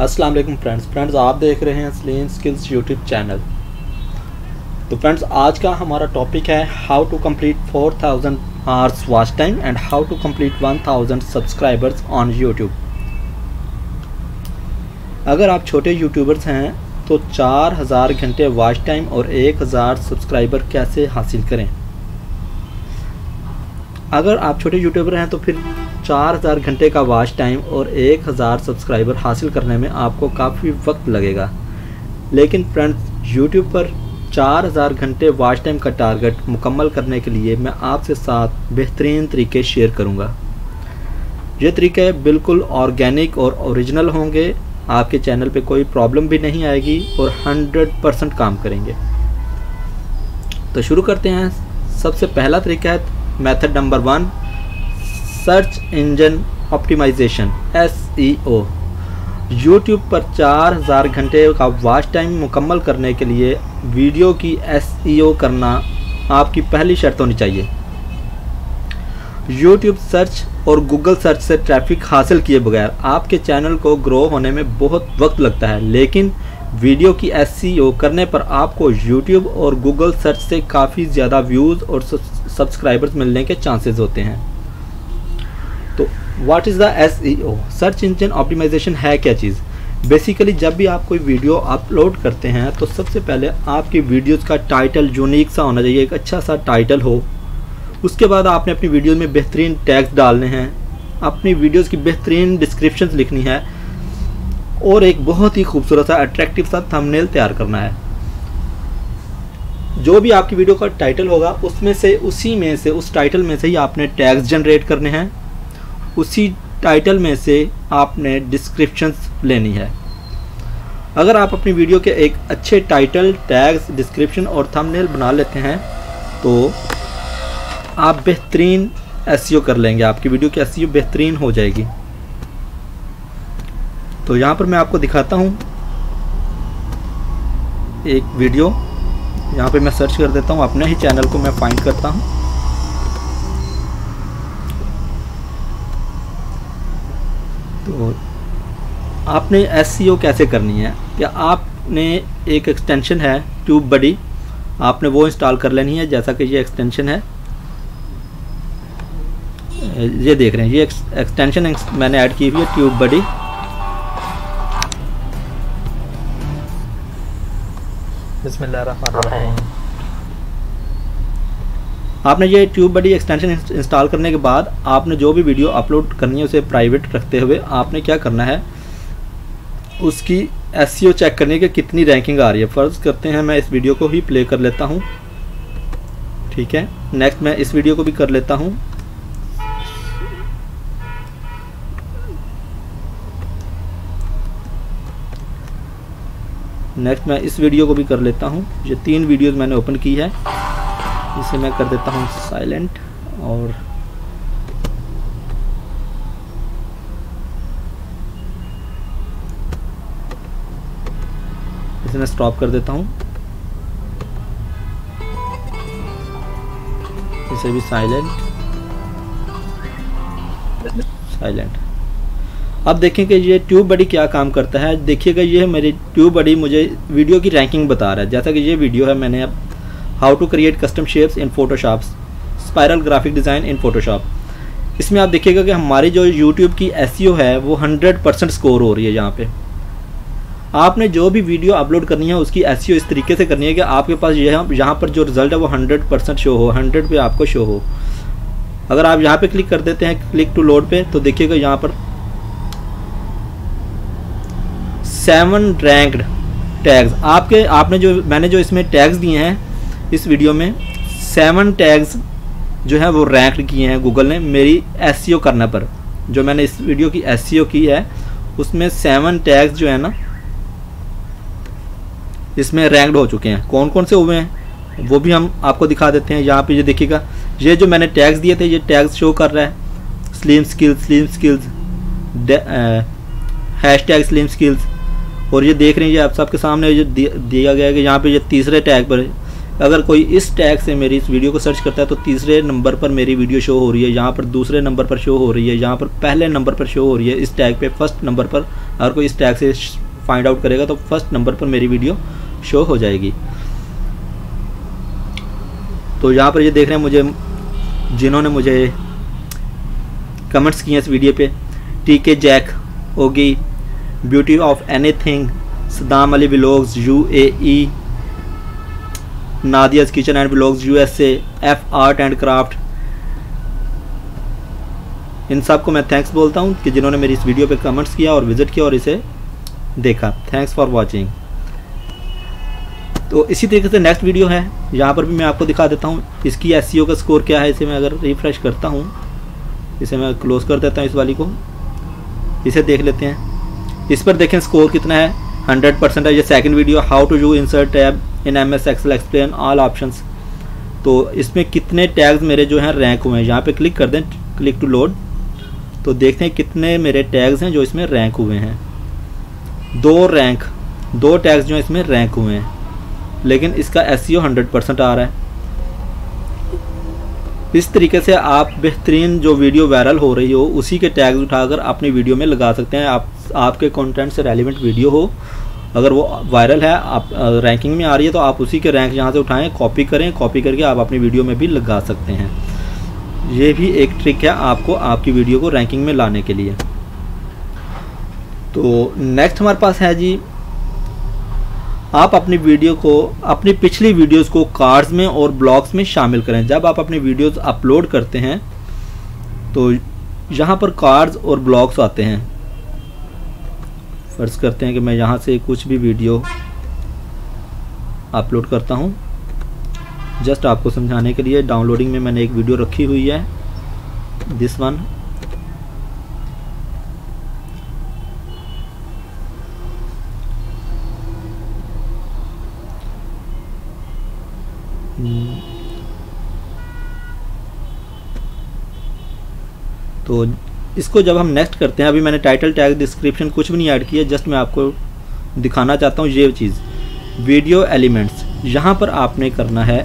अस्सलाम वालेकुम फ्रेंड्स, आप देख रहे हैं सलीम स्किल्स यूट्यूब चैनल। तो फ्रेंड्स, आज का हमारा टॉपिक है how to complete 4000 hours watch time and how to complete 1000 subscribers on YouTube. अगर आप छोटे यूट्यूबर्स हैं तो 4000 घंटे वॉच टाइम और 1000 सब्सक्राइबर कैसे हासिल करें। अगर आप छोटे यूट्यूबर हैं तो फिर 4000 घंटे का वॉच टाइम और 1000 सब्सक्राइबर हासिल करने में आपको काफ़ी वक्त लगेगा। लेकिन फ्रेंड्स, यूट्यूब पर 4000 घंटे वॉच टाइम का टारगेट मुकम्मल करने के लिए मैं आपके साथ बेहतरीन तरीके शेयर करूंगा। ये तरीके बिल्कुल ऑर्गेनिक और ओरिजिनल होंगे, आपके चैनल पे कोई प्रॉब्लम भी नहीं आएगी और 100% काम करेंगे। तो शुरू करते हैं। सबसे पहला तरीका है method number 1, search engine optimisation (SEO)। YouTube पर 4000 घंटे का वॉच टाइम मुकम्मल करने के लिए वीडियो की SEO करना आपकी पहली शर्त होनी चाहिए। यूट्यूब सर्च और गूगल सर्च से ट्रैफिक हासिल किए बगैर आपके चैनल को ग्रो होने में बहुत वक्त लगता है, लेकिन वीडियो की SEO करने पर आपको यूट्यूब और गूगल सर्च से काफ़ी ज़्यादा व्यूज़ और सब्सक्राइबर्स मिलने के चांसेस होते हैं। तो what is the SEO? Search engine optimisation है क्या चीज़? बेसिकली जब भी आप कोई वीडियो अपलोड करते हैं तो सबसे पहले आपकी वीडियोज़ का टाइटल यूनिक सा होना चाहिए, एक अच्छा सा टाइटल हो। उसके बाद आपने अपनी वीडियोज़ में बेहतरीन टैग्स डालने हैं, अपनी वीडियोज़ की बेहतरीन डिस्क्रिप्शन लिखनी है और एक बहुत ही खूबसूरत सा अट्रैक्टिव सा थंबनेल तैयार करना है। जो भी आपकी वीडियो का टाइटल होगा उस टाइटल में से ही आपने टैग्स जनरेट करने हैं, उसी टाइटल में से आपने डिस्क्रिप्शंस लेनी है। अगर आप अपनी वीडियो के एक अच्छे टाइटल, टैग्स, डिस्क्रिप्शन और थंबनेल बना लेते हैं तो आप बेहतरीन SEO कर लेंगे, आपकी वीडियो की SEO बेहतरीन हो जाएगी। तो यहाँ पर मैं आपको दिखाता हूँ एक वीडियो। यहाँ पे मैं सर्च कर देता हूँ, अपने ही चैनल को मैं फाइंड करता हूँ। तो आपने SEO कैसे करनी है, या आपने एक एक्सटेंशन है TubeBuddy, आपने वो इंस्टॉल कर लेनी है। जैसा कि ये एक्सटेंशन है, ये देख रहे हैं, ये एक्सटेंशन मैंने ऐड की हुई है TubeBuddy। बिस्मिल्लाह, आपने ये TubeBuddy एक्सटेंशन इंस्टॉल करने के बाद आपने जो भी वीडियो अपलोड करनी है उसे प्राइवेट रखते हुए आपने क्या करना है, उसकी SEO चेक करनी है कि कितनी रैंकिंग आ रही है। फ़र्ज़ करते हैं मैं इस वीडियो को ही प्ले कर लेता हूँ, ठीक है। नेक्स्ट मैं इस वीडियो को भी कर लेता हूँ। नेक्स्ट मैं इस वीडियो को भी कर लेता हूँ। ये 3 वीडियोज़ मैंने ओपन की है, इसे मैं कर देता हूँ साइलेंट। और इसे मैं स्टॉप कर देता हूँ, इसे भी साइलेंट। अब देखें कि ये TubeBuddy क्या काम करता है। देखिएगा, ये मेरी TubeBuddy मुझे वीडियो की रैंकिंग बता रहा है। जैसा कि ये वीडियो है, मैंने अब how to create custom shapes in Photoshop, spiral graphic design in Photoshop. इसमें आप देखिएगा कि हमारी जो यूट्यूब की SEO है वो 100% स्कोर हो रही है। यहाँ पे आपने जो भी वीडियो अपलोड करनी है उसकी SEO इस तरीके से करनी है कि आपके पास यहाँ पर जो रिजल्ट है वो 100% शो हो, 100 पे आपको शो हो। अगर आप यहाँ पे क्लिक कर देते हैं, क्लिक टू लोड पे, तो देखिएगा यहाँ पर 7 रैंक्ड टैग्स मैंने जो इसमें टैग्स दिए हैं इस वीडियो में, 7 टैग्स जो है वो रैंक किए हैं गूगल ने मेरी SEO करने पर। जो मैंने इस वीडियो की SEO की है उसमें 7 टैग्स जो है ना, इसमें रैंक्ड हो चुके हैं। कौन कौन से हुए हैं वो भी हम आपको दिखा देते हैं। यहाँ पे ये देखिएगा, ये जो मैंने टैग्स दिए थे ये टैग्स शो कर रहा है, स्लीम स्किल्स, # स्लीम स्किल्स। और ये देख रहे हैं, ये आप सबके सामने ये दिया गया है कि यहाँ पर ये तीसरे टैग पर अगर कोई इस टैग से मेरी इस वीडियो को सर्च करता है तो तीसरे नंबर पर मेरी वीडियो शो हो रही है, यहाँ पर दूसरे नंबर पर शो हो रही है, यहाँ पर पहले नंबर पर शो हो रही है। इस टैग पे फर्स्ट नंबर पर अगर कोई इस टैग से फाइंड आउट करेगा तो फर्स्ट नंबर पर मेरी वीडियो शो हो जाएगी। तो यहाँ पर ये देख रहे हैं मुझे, जिन्होंने मुझे कमेंट्स किए इस वीडियो पे, TK Jack, Oggy, beauty of anything, Saddam Ali vlogs UAE, Nadia's kitchen and vlogs USA, F art and craft, इन सब को मैं थैंक्स बोलता हूँ कि जिन्होंने मेरी इस वीडियो पे कमेंट्स किया और विजिट किया और इसे देखा। Thanks for watching. तो इसी तरीके से नेक्स्ट वीडियो है, यहाँ पर भी मैं आपको दिखा देता हूँ इसकी SEO का स्कोर क्या है। इसे मैं अगर रिफ्रेश करता हूँ, इसे मैं क्लोज कर देता हूँ, इस वाली को, इसे देख लेते हैं। इस पर देखें स्कोर कितना है, 100% है। ये second video, how to you insert tab in MS Excel explain all options. तो इसमें कितने टैग्स मेरे जो हैं रैंक हुए हैं, यहाँ पे क्लिक कर दें, क्लिक टू लोड, तो देखते हैं कितने मेरे टैग्स हैं जो इसमें रैंक हुए हैं। दो टैग्स जो इसमें रैंक हुए हैं, लेकिन इसका SEO 100% आ रहा है। इस तरीके से आप बेहतरीन जो वीडियो वायरल हो रही हो उसी के टैग्स उठाकर अपनी वीडियो में लगा सकते हैं। आप आपके कंटेंट से रेलिवेंट वीडियो हो, अगर वो वायरल है, आप रैंकिंग में आ रही है, तो आप उसी के रैंक यहाँ से उठाएं, कॉपी करें, कॉपी करके आप अपनी वीडियो में भी लगा सकते हैं। ये भी एक ट्रिक है आपको आपकी वीडियो को रैंकिंग में लाने के लिए। तो नेक्स्ट हमारे पास है जी, आप अपनी वीडियो को, अपनी पिछली वीडियोस को कार्ड्स में और ब्लॉग्स में शामिल करें। जब आप अपनी वीडियोस अपलोड करते हैं तो यहाँ पर कार्ड्स और ब्लॉग्स आते हैं। फर्ज करते हैं कि मैं यहाँ से कुछ भी वीडियो अपलोड करता हूँ। जस्ट आपको समझाने के लिए डाउनलोडिंग में मैंने एक वीडियो रखी हुई है, दिस वन। तो इसको जब हम नेक्स्ट करते हैं, अभी मैंने टाइटल टैग, डिस्क्रिप्शन कुछ भी नहीं ऐड किया, जस्ट मैं आपको दिखाना चाहता हूँ ये चीज़, वीडियो एलिमेंट्स। यहाँ पर आपने करना है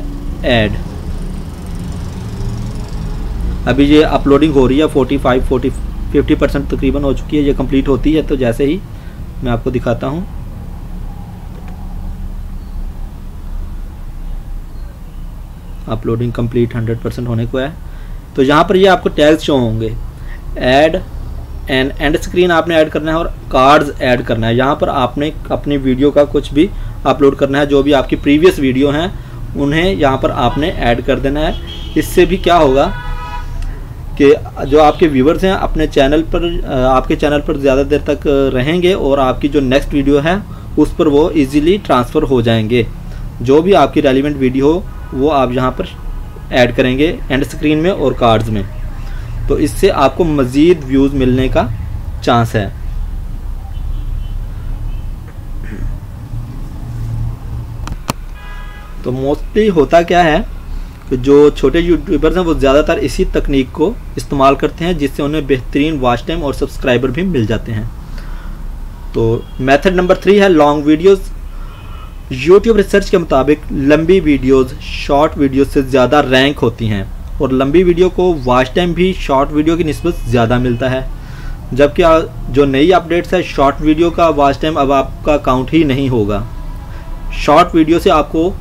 ऐड। अभी ये अपलोडिंग हो रही है, 45-50% तकरीबन हो चुकी है, ये कंप्लीट होती है तो जैसे ही मैं आपको दिखाता हूँ। अपलोडिंग कंप्लीट 100% होने को है। तो यहाँ पर ये आपको टैग्स शो होंगे, ऐड एंड एंड स्क्रीन आपने ऐड करना है और कार्ड्स ऐड करना है। यहाँ पर आपने अपनी वीडियो का कुछ भी अपलोड करना है, जो भी आपकी प्रीवियस वीडियो हैं उन्हें यहाँ पर आपने ऐड कर देना है। इससे भी क्या होगा कि जो आपके व्यूवर्स हैं अपने चैनल पर, आपके चैनल पर ज़्यादा देर तक रहेंगे और आपकी जो नेक्स्ट वीडियो है उस पर वो ईज़िली ट्रांसफ़र हो जाएंगे। जो भी आपकी रेलिवेंट वीडियो हो वो आप यहाँ पर ऐड करेंगे एंड स्क्रीन में और कार्ड्स में, तो इससे आपको मज़ीद व्यूज़ मिलने का चांस है। तो मोस्टली होता क्या है कि जो छोटे यूट्यूबर्स हैं वो ज़्यादातर इसी तकनीक को इस्तेमाल करते हैं, जिससे उन्हें बेहतरीन वॉच टाइम और सब्सक्राइबर भी मिल जाते हैं। तो मेथड नंबर 3 है लॉन्ग वीडियोज़। YouTube रिसर्च के मुताबिक लंबी वीडियोस शॉर्ट वीडियोस से ज़्यादा रैंक होती हैं और लंबी वीडियो को वॉच टाइम भी शॉर्ट वीडियो की निस्बत ज़्यादा मिलता है। जबकि जो नई अपडेट्स है, शॉर्ट वीडियो का वॉच टाइम अब आपका काउंट ही नहीं होगा। शॉर्ट वीडियो से आपको,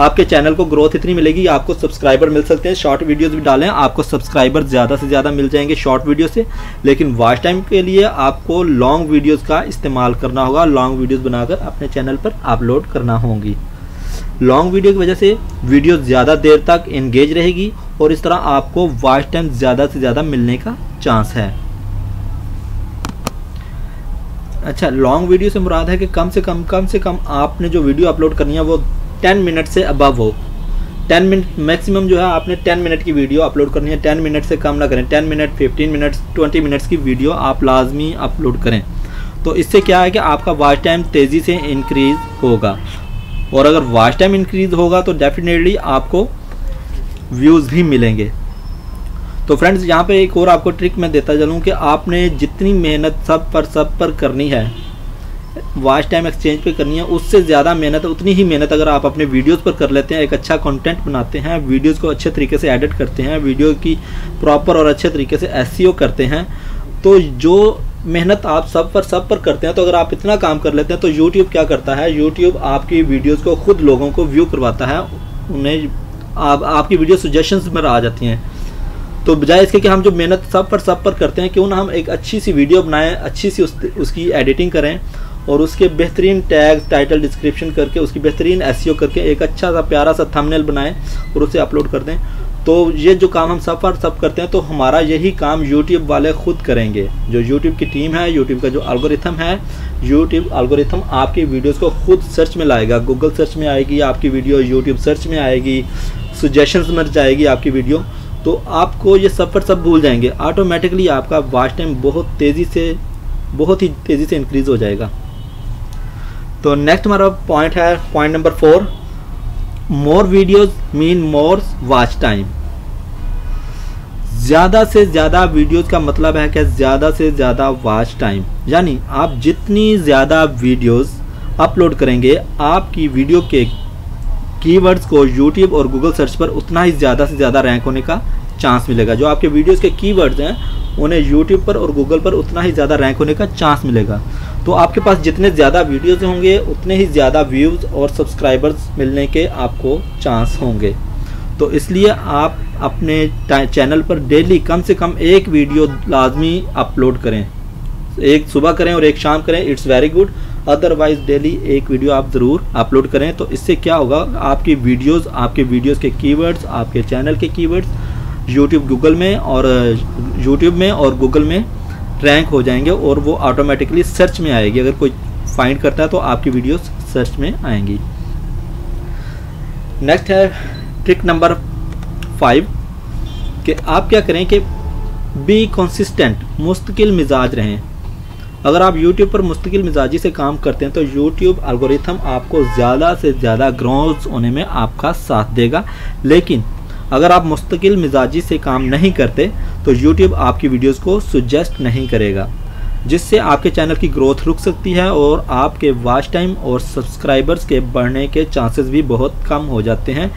आपके चैनल को ग्रोथ इतनी मिलेगी, आपको सब्सक्राइबर मिल सकते हैं। शॉर्ट वीडियोस भी डालें, आपको सब्सक्राइबर ज़्यादा से ज़्यादा मिल जाएंगे शॉर्ट वीडियो से, लेकिन वॉच टाइम के लिए आपको लॉन्ग वीडियोस का इस्तेमाल करना होगा। लॉन्ग वीडियोस बनाकर अपने चैनल पर अपलोड करना होगी। लॉन्ग वीडियो की वजह से वीडियो ज़्यादा देर तक एंगेज रहेगी और इस तरह आपको वॉच टाइम ज़्यादा से ज़्यादा मिलने का चांस है। अच्छा, लॉन्ग वीडियो से मुराद है कि कम से कम आपने जो वीडियो अपलोड करनी है वो 10 मिनट से अबव हो। 10 मिनट मैक्सिमम जो है आपने 10 मिनट की वीडियो अपलोड करनी है, 10 मिनट से कम ना करें। 10 मिनट, 15 मिनट्स, 20 मिनट्स की वीडियो आप लाजमी अपलोड करें। तो इससे क्या है कि आपका वॉच टाइम तेज़ी से इंक्रीज़ होगा और अगर वॉच टाइम इंक्रीज़ होगा तो डेफिनेटली आपको व्यूज़ भी मिलेंगे। तो फ्रेंड्स, यहाँ पे एक और आपको ट्रिक मैं देता चलूँ कि आपने जितनी मेहनत सब पर करनी है, वॉच टाइम एक्सचेंज पे करनी है, उससे ज़्यादा मेहनत, उतनी ही मेहनत अगर आप अपने वीडियोस पर कर लेते हैं, एक अच्छा कंटेंट बनाते हैं, वीडियोस को अच्छे तरीके से एडिट करते हैं, वीडियो की प्रॉपर और अच्छे तरीके से एसईओ करते हैं, तो जो मेहनत आप सब पर करते हैं, तो अगर आप इतना काम कर लेते हैं तो यूट्यूब क्या करता है, यूट्यूब आपकी वीडियोज़ को खुद लोगों को व्यू करवाता है, उन्हें आपकी वीडियो सजेशंस में आ जाती हैं। तो बजाय इसके कि हम जो मेहनत सब पर करते हैं, क्यों ना हम एक अच्छी सी वीडियो बनाएं, अच्छी सी उसकी एडिटिंग करें और उसके बेहतरीन टैग, टाइटल, डिस्क्रिप्शन करके उसकी बेहतरीन एसईओ करके एक अच्छा सा प्यारा सा थंबनेल बनाएं और उसे अपलोड कर दें। तो ये जो काम हम सब पर करते हैं, तो हमारा यही काम यूट्यूब वाले खुद करेंगे। जो यूट्यूब की टीम है, यूट्यूब का जो एल्गोरिथम है, यूट्यूब एल्गोरिथम आपकी वीडियोस को खुद सर्च में लाएगा, गूगल सर्च में आएगी आपकी वीडियो, यूट्यूब सर्च में आएगी, सजेशंस में जाएगी आपकी वीडियो, तो आपको ये सब पर भूल जाएंगे। ऑटोमेटिकली आपका वॉच टाइम बहुत ही तेज़ी से इंक्रीज़ हो जाएगा। तो नेक्स्ट हमारा पॉइंट है, point number 4, more videos mean more watch time. ज़्यादा से ज़्यादा वीडियोस का मतलब है कि ज़्यादा से ज़्यादा वॉच टाइम, यानी आप जितनी ज़्यादा वीडियोस अपलोड करेंगे, आपकी वीडियो के कीवर्ड्स को यूट्यूब और गूगल सर्च पर उतना ही ज़्यादा से ज़्यादा रैंक होने का चांस मिलेगा। जो आपके वीडियोस के कीवर्ड्स हैं, उन्हें यूट्यूब पर और गूगल पर उतना ही ज़्यादा रैंक होने का चांस मिलेगा। तो आपके पास जितने ज़्यादा वीडियोस होंगे, उतने ही ज़्यादा व्यूज़ और सब्सक्राइबर्स मिलने के आपको चांस होंगे। तो इसलिए आप अपने चैनल पर डेली कम से कम एक वीडियो लाजमी अपलोड करें, एक सुबह करें और एक शाम करें, it's very good. Otherwise daily एक वीडियो आप ज़रूर अपलोड करें। तो इससे क्या होगा, आपके वीडियोस के कीवर्ड्स, आपके चैनल के कीवर्ड्स यूट्यूब में और गूगल में रैंक हो जाएंगे और वो ऑटोमेटिकली सर्च में आएगी। अगर कोई फाइंड करता है तो आपकी वीडियोस सर्च में आएंगी। नेक्स्ट है ट्रिक नंबर 5 कि आप क्या करें कि बी कंसिस्टेंट, मुस्तकिल मिजाज रहें। अगर आप YouTube पर मुस्तकिल मिजाजी से काम करते हैं तो YouTube एल्गोरिथम आपको ज़्यादा से ज़्यादा ग्रोथ होने में आपका साथ देगा। लेकिन अगर आप मुस्तकिल मिजाजी से काम नहीं करते तो YouTube आपकी वीडियोस को सुजेस्ट नहीं करेगा, जिससे आपके चैनल की ग्रोथ रुक सकती है और आपके वॉच टाइम और सब्सक्राइबर्स के बढ़ने के चांसेस भी बहुत कम हो जाते हैं।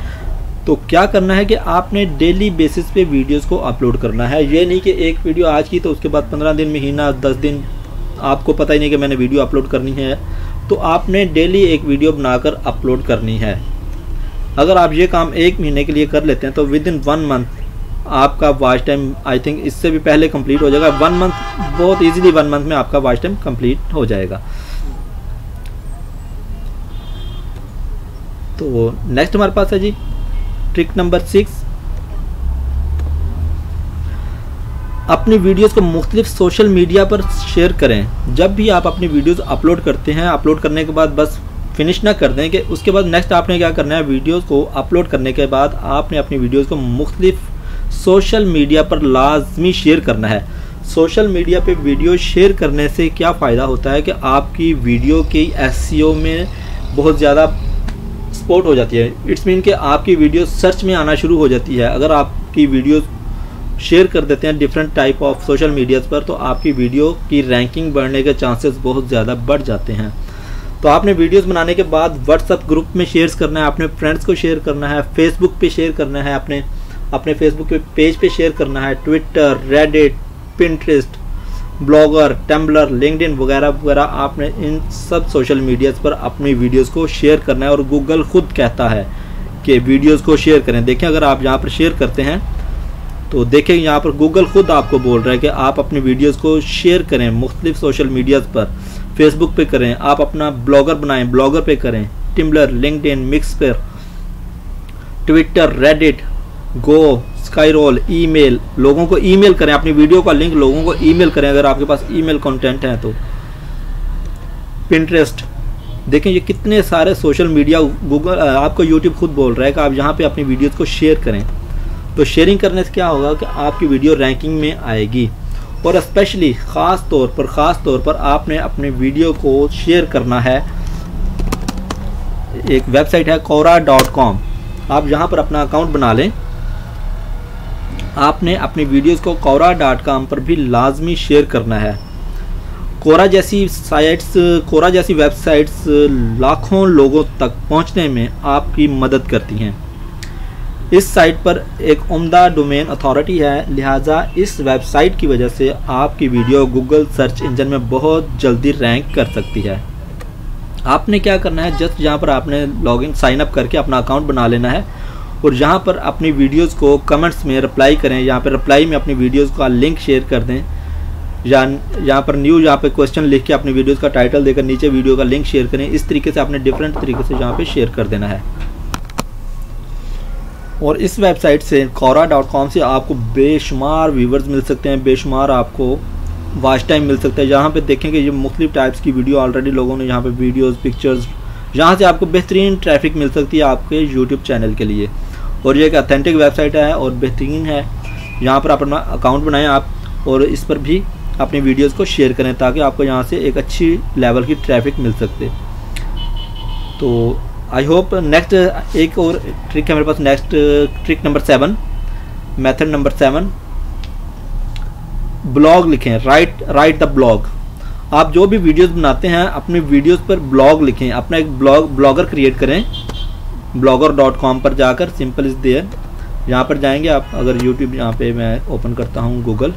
तो क्या करना है कि आपने डेली बेसिस पे वीडियोस को अपलोड करना है। ये नहीं कि एक वीडियो आज की तो उसके बाद 15 दिन, महीना, 10 दिन आपको पता ही नहीं कि मैंने वीडियो अपलोड करनी है। तो आपने डेली एक वीडियो बनाकर अपलोड करनी है। अगर आप ये काम 1 महीने के लिए कर लेते हैं तो विदिन 1 मंथ आपका वॉच टाइम आई थिंक इससे भी पहले कंप्लीट हो जाएगा। 1 मंथ बहुत इजीली 1 मंथ में आपका वॉच टाइम कंप्लीट हो जाएगा। तो नेक्स्ट हमारे पास है जी ट्रिक नंबर 6, अपनी वीडियोस को मुख्तलिफ सोशल मीडिया पर शेयर करें। जब भी आप अपनी वीडियोस अपलोड करते हैं, अपलोड करने के बाद बस फिनिश ना कर दें कि उसके बाद नेक्स्ट आपने क्या करना है। वीडियोस को अपलोड करने के बाद आपने अपनी वीडियोस को मुख्तलिफ सोशल मीडिया पर लाजमी शेयर करना है। सोशल मीडिया पे वीडियो शेयर करने से क्या फ़ायदा होता है कि आपकी वीडियो की एसईओ में बहुत ज़्यादा सपोर्ट हो जाती है। इट्स मीन कि आपकी वीडियो सर्च में आना शुरू हो जाती है। अगर आपकी वीडियो शेयर कर देते हैं different type of social medias पर, तो आपकी वीडियो की रैंकिंग बढ़ने के चांसेस बहुत ज़्यादा बढ़ जाते हैं। तो आपने वीडियोस बनाने के बाद व्हाट्सएप ग्रुप में शेयर करना है, अपने फ्रेंड्स को शेयर करना है, फेसबुक पे शेयर करना है, अपने फेसबुक के पेज पे शेयर करना है, Twitter, Reddit, Pinterest, Blogger, Tumblr, LinkedIn वगैरह वगैरह, आपने इन सब सोशल मीडियाज़ पर अपनी वीडियोज़ को शेयर करना है। और गूगल खुद कहता है कि वीडियोज़ को शेयर करें। देखें, अगर आप यहाँ पर शेयर करते हैं तो देखें, यहाँ पर गूगल खुद आपको बोल रहा है कि आप अपनी वीडियोस को शेयर करें मुख्तलिफ सोशल मीडियाज़ पर। फेसबुक पे करें, आप अपना ब्लॉगर बनाएं, ब्लॉगर पे करें, टिम्बलर, लिंक्डइन, मिक्स पर, ट्विटर, रेडिट, गो, स्काईरोल, ईमेल, लोगों को ईमेल करें, अपनी वीडियो का लिंक लोगों को ईमेल करें अगर आपके पास ईमेल कंटेंट है तो। पिंटरेस्ट, देखें ये कितने सारे सोशल मीडिया गूगल आपको यूट्यूब खुद बोल रहा है कि आप यहाँ पर अपनी वीडियोज़ को शेयर करें। तो शेयरिंग करने से क्या होगा कि आपकी वीडियो रैंकिंग में आएगी। और स्पेशली ख़ास तौर पर आपने अपने वीडियो को शेयर करना है। एक वेबसाइट है Quora.com, आप यहाँ पर अपना अकाउंट बना लें। आपने अपनी वीडियोस को Quora.com पर भी लाजमी शेयर करना है। कोरा जैसी वेबसाइट्स लाखों लोगों तक पहुंचने में आपकी मदद करती हैं। इस साइट पर एक उम्दा डोमेन अथॉरिटी है, लिहाजा इस वेबसाइट की वजह से आपकी वीडियो गूगल सर्च इंजन में बहुत जल्दी रैंक कर सकती है। आपने क्या करना है, जस्ट यहाँ पर आपने लॉगिन साइन अप करके अपना अकाउंट बना लेना है और यहाँ पर अपनी वीडियोस को कमेंट्स में रिप्लाई करें। यहाँ पर रिप्लाई में अपनी वीडियोस का लिंक शेयर कर दें या यहाँ पर न्यू यहाँ पे क्वेश्चन लिख के अपनी वीडियोस का टाइटल देकर नीचे वीडियो का लिंक शेयर करें। इस तरीके से आपने डिफरेंट तरीके से यहाँ पे शेयर कर देना है। और इस वेबसाइट से Quora.com से आपको बेशुमार व्यूवर्स मिल सकते हैं, बेशुमार आपको वाच टाइम मिल सकता है। यहाँ पे देखेंगे ये मुख्तलिफ टाइप्स की वीडियो ऑलरेडी लोगों ने यहाँ पे वीडियोस, पिक्चर्स, यहाँ से आपको बेहतरीन ट्रैफिक मिल सकती है आपके यूट्यूब चैनल के लिए। और ये एक ऑथेंटिक वेबसाइट है और बेहतरीन है। यहाँ पर आप अपना अकाउंट बनाएं आप और इस पर भी अपनी वीडियोस को शेयर करें ताकि आपको यहाँ से एक अच्छी लेवल की ट्रैफिक मिल सकते। तो आई होप नेक्स्ट एक और ट्रिक है मेरे पास, next trick number 7, method number 7, blog लिखें। Write the blog. आप जो भी वीडियोस बनाते हैं अपने वीडियोस पर ब्लॉग लिखें, अपना एक ब्लॉगर क्रिएट करें। Blogger.com पर जाकर सिंपल इज़ देयर यहाँ पर जाएंगे आप। अगर YouTube यहाँ पे मैं ओपन करता हूँ गूगल,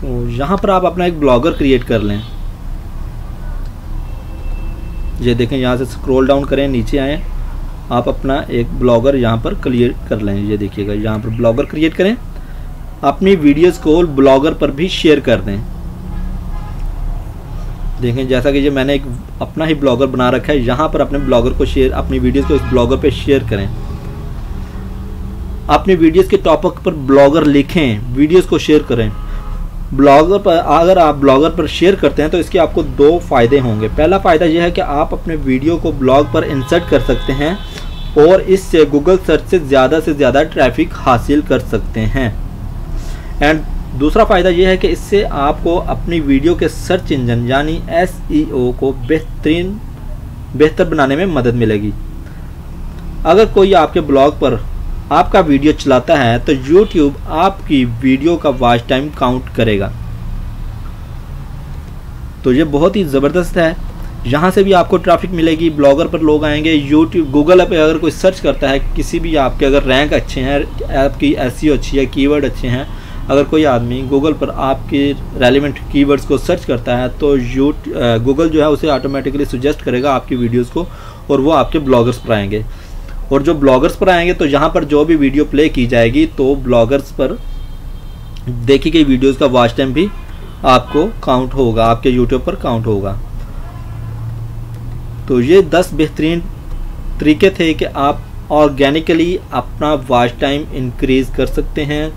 तो यहाँ पर आप अपना एक ब्लॉगर क्रिएट कर लें। ये देखें, यहाँ से स्क्रॉल डाउन करें, नीचे आएँ, आप अपना एक ब्लॉगर यहाँ पर क्रिएट कर लें। ये देखिएगा यहाँ पर ब्लॉगर क्रिएट करें, अपनी वीडियोस को ब्लॉगर पर भी शेयर कर दें। देखें जैसा कि ये मैंने एक अपना ही ब्लॉगर बना रखा है, यहाँ पर अपने ब्लॉगर को शेयर, अपनी वीडियोस को इस ब्लॉगर पे शेयर करें। अपनी वीडियोस के टॉपिक पर ब्लॉगर लिखें, वीडियोस को शेयर करें ब्लॉगर पर। अगर आप ब्लॉगर पर शेयर करते हैं तो इसके आपको 2 फ़ायदे होंगे। पहला फ़ायदा यह है कि आप अपने वीडियो को ब्लॉग पर इंसर्ट कर सकते हैं और इससे गूगल सर्च से ज़्यादा ट्रैफिक हासिल कर सकते हैं। एंड दूसरा फ़ायदा यह है कि इससे आपको अपनी वीडियो के सर्च इंजन यानी SEO को बेहतर बनाने में मदद मिलेगी। अगर कोई आपके ब्लॉग पर आपका वीडियो चलाता है तो YouTube आपकी वीडियो का वॉच टाइम काउंट करेगा। तो ये बहुत ही ज़बरदस्त है, यहाँ से भी आपको ट्रैफिक मिलेगी, ब्लॉगर पर लोग आएंगे। YouTube गूगल पर अगर कोई सर्च करता है किसी भी आपके, अगर रैंक अच्छे हैं, आपकी SEO अच्छी है, कीवर्ड अच्छे हैं, अगर कोई आदमी गूगल पर आपके रेलिवेंट कीवर्ड्स को सर्च करता है तो गूगल जो है उसे ऑटोमेटिकली सजेस्ट करेगा आपकी वीडियोस को और वो आपके ब्लॉगर्स पर आएंगे। और जो ब्लॉगर्स पर आएंगे तो यहाँ पर जो भी वीडियो प्ले की जाएगी तो ब्लॉगर्स पर देखी गई वीडियोस का वॉच टाइम भी आपको काउंट होगा, आपके यूट्यूब पर काउंट होगा। तो ये 10 बेहतरीन तरीके थे कि आप ऑर्गेनिकली अपना वॉच टाइम इंक्रीज़ कर सकते हैं।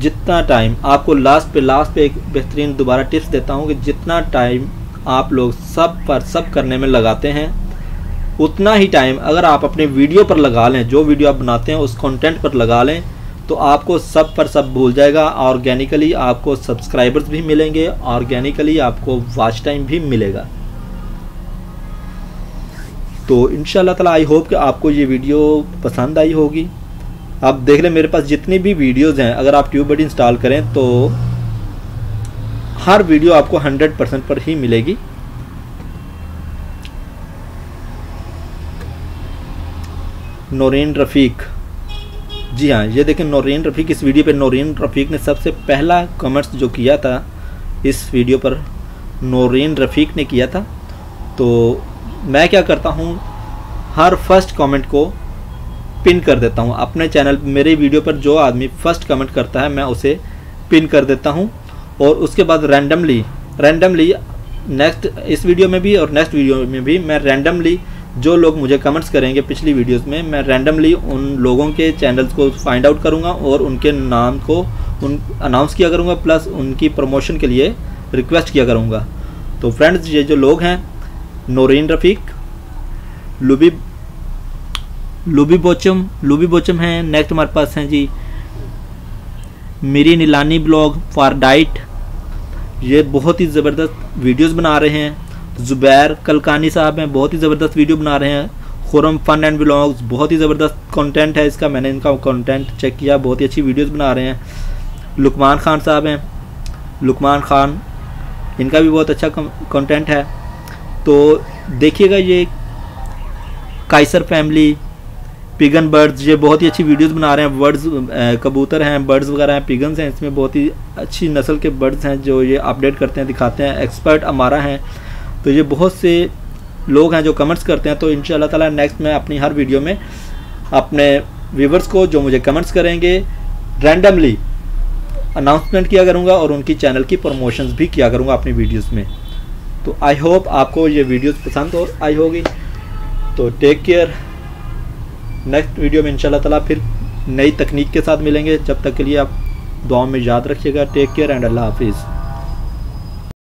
जितना टाइम आपको लास्ट पे एक बेहतरीन दोबारा टिप्स देता हूँ कि जितना टाइम आप लोग सब करने में लगाते हैं उतना ही टाइम अगर आप अपने वीडियो पर लगा लें, जो वीडियो आप बनाते हैं उस कंटेंट पर लगा लें तो आपको सब भूल जाएगा। ऑर्गेनिकली आपको सब्सक्राइबर्स भी मिलेंगे, ऑर्गेनिकली आपको वॉच टाइम भी मिलेगा। तो इंशाल्लाह ताला आई होप कि आपको ये वीडियो पसंद आई होगी। आप देख लें मेरे पास जितनी भी वीडियोस हैं, अगर आप ट्यूबबडी इंस्टॉल करें तो हर वीडियो आपको 100% पर ही मिलेगी। नौरीन रफ़ीक, जी हाँ, ये देखें नौरीन रफ़ीक, इस वीडियो पे नौरीन रफ़ीक ने सबसे पहला कमेंट्स जो किया था इस वीडियो पर नौरीन रफ़ीक ने किया था। तो मैं क्या करता हूँ, हर फर्स्ट कमेंट को पिन कर देता हूँ अपने चैनल, मेरे वीडियो पर जो आदमी फर्स्ट कमेंट करता है मैं उसे पिन कर देता हूँ और उसके बाद रैंडमली नेक्स्ट इस वीडियो में भी और नेक्स्ट वीडियो में भी मैं रैंडमली जो लोग मुझे कमेंट्स करेंगे पिछली वीडियोस में, मैं रैंडमली उन लोगों के चैनल्स को फाइंड आउट करूँगा और उनके नाम को अनाउंस किया करूँगा, प्लस उनकी प्रमोशन के लिए रिक्वेस्ट किया करूँगा। तो फ्रेंड्स ये जो लोग हैं नौरीन रफ़ीक, लुबी बोचम हैं, नेक्स्ट हमारे पास हैं जी मेरी नीलानी ब्लॉग फॉर डाइट, ये बहुत ही ज़बरदस्त वीडियोस बना रहे हैं। ज़ुबैर कलकानी साहब हैं, बहुत ही ज़बरदस्त वीडियो बना रहे हैं। फोरम फन एंड व्लॉग्स, बहुत ही ज़बरदस्त कंटेंट है इसका, मैंने इनका कंटेंट चेक किया, बहुत ही अच्छी वीडियोस बना रहे हैं। लुकमान खान साहब हैं, लुकमान खान, इनका भी बहुत अच्छा कंटेंट है। तो देखिएगा ये काइसर फैमिली, पिगन बर्ड्स, ये बहुत ही अच्छी वीडियोस बना रहे हैं। बर्ड्स, कबूतर हैं, बर्ड्स वगैरह हैं, पिगन्स हैं, इसमें बहुत ही अच्छी नस्ल के बर्ड्स हैं जो ये अपडेट करते हैं, दिखाते हैं। एक्सपर्ट हमारा हैं, तो ये बहुत से लोग हैं जो कमेंट्स करते हैं। तो इंशाल्लाह ताला नेक्स्ट मैं अपनी हर वीडियो में अपने व्यूवर्स को जो मुझे कमेंट्स करेंगे रैंडमली अनाउंसमेंट किया करूँगा और उनकी चैनल की प्रमोशंस भी किया करूँगा अपनी वीडियोस में। तो आई होप आपको ये वीडियोस पसंद और आई होगी। तो टेक केयर, नेक्स्ट वीडियो में इंशाल्लाह ताला फिर नई तकनीक के साथ मिलेंगे। जब तक के लिए आप दुआओं में याद रखिएगा। टेक केयर एंड अल्लाह हाफिज़।